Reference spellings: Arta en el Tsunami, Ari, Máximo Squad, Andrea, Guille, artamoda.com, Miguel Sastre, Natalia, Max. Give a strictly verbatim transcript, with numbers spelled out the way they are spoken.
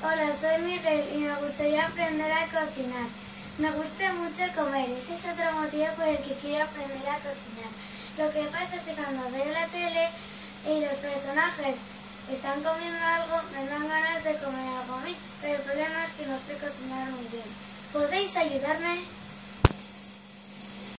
Hola, soy Miguel y me gustaría aprender a cocinar. Me gusta mucho comer, ese es otro motivo por el que quiero aprender a cocinar. Lo que pasa es que cuando veo la tele y los personajes están comiendo algo, me dan ganas de comer algo a mí, pero el problema es que no sé cocinar muy bien. ¿Podéis ayudarme?